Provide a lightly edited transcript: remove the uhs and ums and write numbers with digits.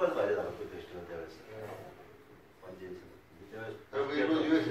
позвали, да, какой-то еще надевается. Поддельцы.